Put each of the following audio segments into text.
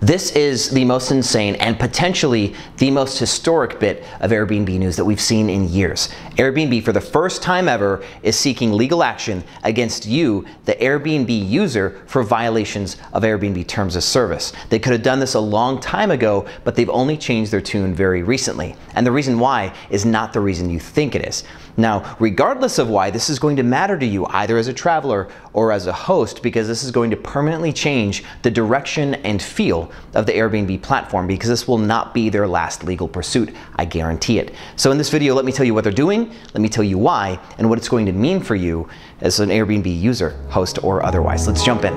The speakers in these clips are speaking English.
This is the most insane and potentially the most historic bit of Airbnb news that we've seen in years. Airbnb, for the first time ever, is seeking legal action against you, the Airbnb user, for violations of Airbnb terms of service. They could have done this a long time ago, but they've only changed their tune very recently. And the reason why is not the reason you think it is. Now, regardless of why, this is going to matter to you either as a traveler or as a host, because this is going to permanently change the direction and feel of the Airbnb platform, because this will not be their last legal pursuit. I guarantee it. So in this video, let me tell you what they're doing, let me tell you why, and what it's going to mean for you as an Airbnb user, host, or otherwise. Let's jump in.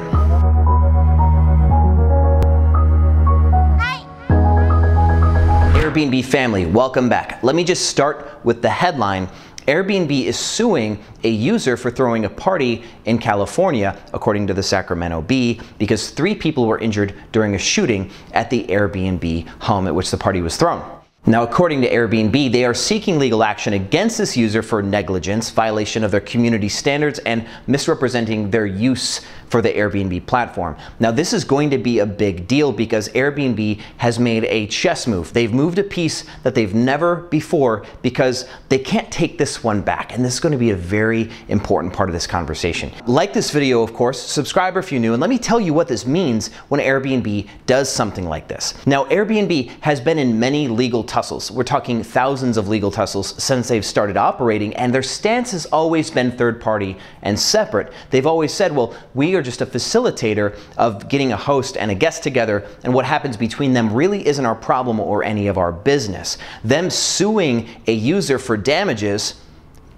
Airbnb family, welcome back. Let me just start with the headline. Airbnb is suing a user for throwing a party in California, according to the Sacramento Bee, because 3 people were injured during a shooting at the Airbnb home at which the party was thrown. Now, according to Airbnb, they are seeking legal action against this user for negligence, violation of their community standards, and misrepresenting their use for the Airbnb platform. Now, this is going to be a big deal because Airbnb has made a chess move. They've moved a piece that they've never before because they can't take this one back. And this is going to be a very important part of this conversation. Like this video, of course, subscribe if you're new, and let me tell you what this means when Airbnb does something like this. Now, Airbnb has been in many legal tussles. We're talking thousands of legal tussles since they've started operating, and their stance has always been third party and separate. They've always said, well, we are just a facilitator of getting a host and a guest together, and what happens between them really isn't our problem or any of our business. Them suing a user for damages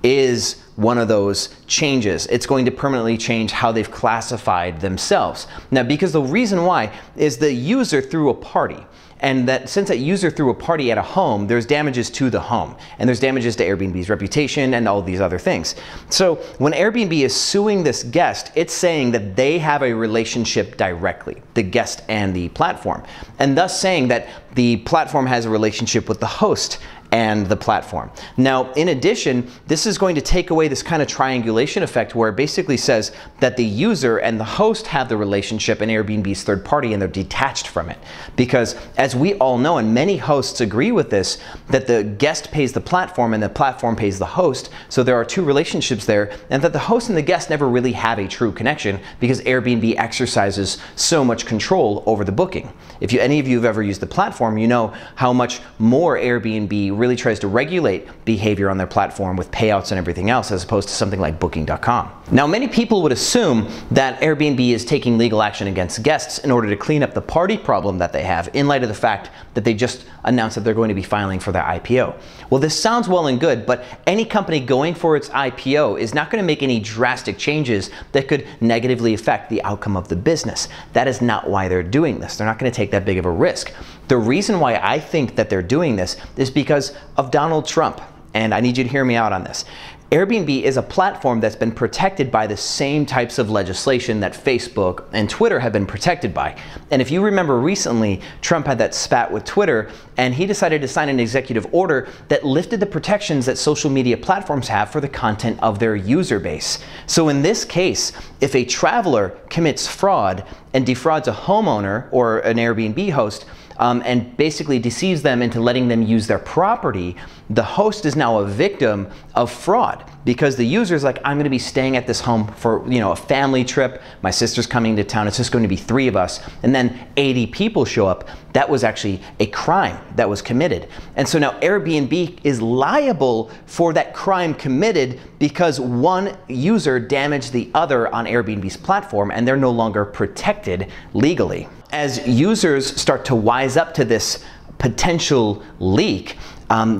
is one of those changes. It's going to permanently change how they've classified themselves. Now, because the reason why is the user threw a party, and that since that user threw a party at a home, there's damages to the home, and there's damages to Airbnb's reputation and all these other things. So when Airbnb is suing this guest, it's saying that they have a relationship directly, the guest and the platform, and thus saying that the platform has a relationship with the host and the platform. Now, in addition, this is going to take away this kind of triangulation effect where it basically says that the user and the host have the relationship and Airbnb's third party, and they're detached from it. Because as we all know, and many hosts agree with this, that the guest pays the platform and the platform pays the host. So there are 2 relationships there, and that the host and the guest never really have a true connection because Airbnb exercises so much control over the booking. If any of you have ever used the platform, you know how much more Airbnb really tries to regulate behavior on their platform with payouts and everything else, as opposed to something like Booking.com. Now, many people would assume that Airbnb is taking legal action against guests in order to clean up the party problem that they have, in light of the fact that they just announced that they're going to be filing for their IPO. Well, this sounds well and good, but any company going for its IPO is not going to make any drastic changes that could negatively affect the outcome of the business. That is not why they're doing this. They're not going to take that big of a risk. The reason why I think that they're doing this is because of Donald Trump, and I need you to hear me out on this. Airbnb is a platform that's been protected by the same types of legislation that Facebook and Twitter have been protected by. And if you remember recently, Trump had that spat with Twitter, and he decided to sign an executive order that lifted the protections that social media platforms have for the content of their user base. So in this case, if a traveler commits fraud and defrauds a homeowner or an Airbnb host, and basically deceives them into letting them use their property, the host is now a victim of fraud, because the user is like, I'm going to be staying at this home for, you know, a family trip. My sister's coming to town. It's just going to be 3 of us. And then 80 people show up. That was actually a crime that was committed. And so now Airbnb is liable for that crime committed because one user damaged the other on Airbnb's platform, and they're no longer protected legally. As users start to wise up to this potential leak,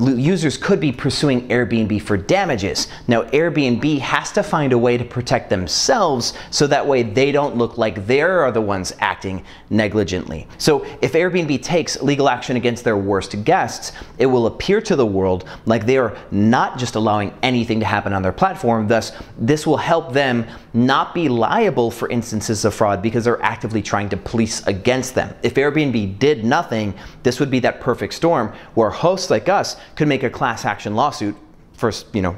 users could be pursuing Airbnb for damages. Now, Airbnb has to find a way to protect themselves so that way they don't look like they are the ones acting negligently. So if Airbnb takes legal action against their worst guests, it will appear to the world like they are not just allowing anything to happen on their platform. Thus, this will help them not be liable for instances of fraud because they're actively trying to police against them. If Airbnb did nothing, this would be that perfect storm where hosts like us could make a class action lawsuit,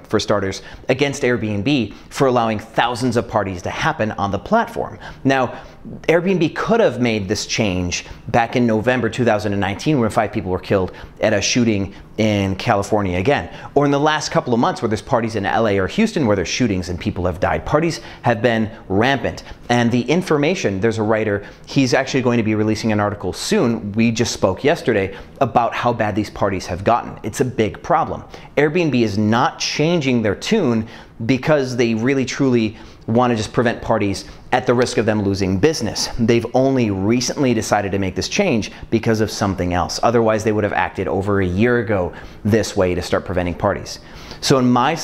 for starters, against Airbnb for allowing thousands of parties to happen on the platform. Now, Airbnb could have made this change back in November 2019 when 5 people were killed at a shooting in California again, or in the last couple of months where there's parties in LA or Houston where there's shootings and people have died. Parties have been rampant. And The Information, there's a writer, he's actually going to be releasing an article soon, we just spoke yesterday, about how bad these parties have gotten. It's a big problem. Airbnb is not changing their tune because they really truly want to just prevent parties at the risk of them losing business. They've only recently decided to make this change because of something else. Otherwise, they would have acted over a year ago this way to start preventing parties. So in my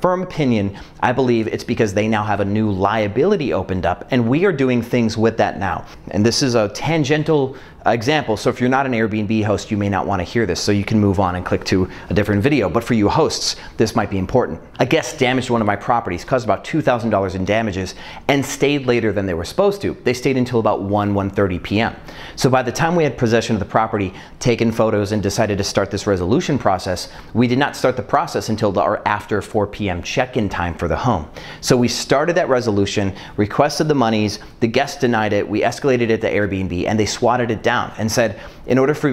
firm opinion, I believe it's because they now have a new liability opened up, and we are doing things with that now. And this is a tangential example, so if you're not an Airbnb host, you may not want to hear this, so you can move on and click to a different video. But for you hosts, this might be important. A guest damaged one of my properties, caused about $2,000 in damages, and stayed later than they were supposed to. They stayed until about 1:30 p.m. So by the time we had possession of the property, taken photos, and decided to start this resolution process, we did not start the process until after 4 p.m. check-in time for the home. So we started that resolution, requested the monies, the guest denied it, we escalated it to Airbnb, and they swatted it down and said, in order for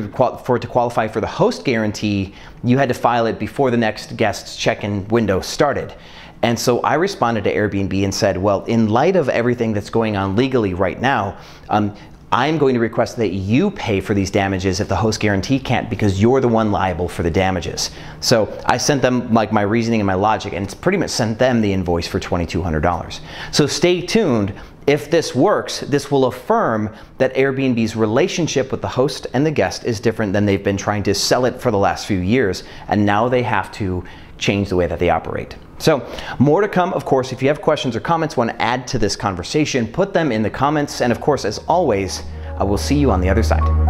it to qualify for the host guarantee, you had to file it before the next guest's check-in window started. And so I responded to Airbnb and said, well, in light of everything that's going on legally right now, I'm going to request that you pay for these damages if the host guarantee can't, because you're the one liable for the damages. So I sent them like my reasoning and my logic, and it's pretty much sent them the invoice for $2,200. So stay tuned. If this works, this will affirm that Airbnb's relationship with the host and the guest is different than they've been trying to sell it for the last few years, and now they have to change the way that they operate. So more to come, of course. If you have questions or comments, want to add to this conversation, put them in the comments. And of course, as always, I will see you on the other side.